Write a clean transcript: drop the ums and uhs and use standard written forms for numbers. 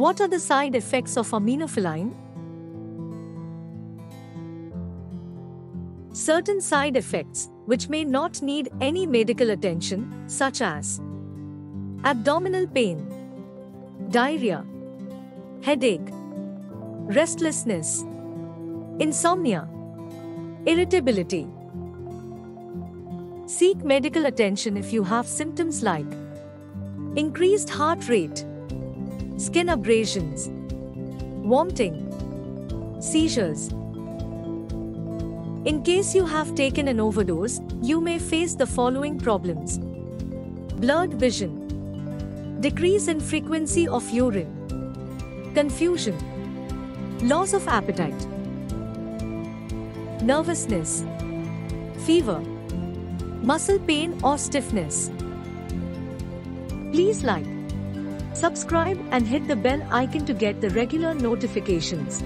What are the side effects of aminophylline? Certain side effects, which may not need any medical attention, such as abdominal pain, diarrhea, headache, restlessness, insomnia, irritability. Seek medical attention if you have symptoms like increased heart rate, skin abrasions, vomiting, seizures. In case you have taken an overdose, you may face the following problems: blurred vision, decrease in frequency of urine, confusion, loss of appetite, nervousness, fever, muscle pain or stiffness. Please like, subscribe and hit the bell icon to get the regular notifications.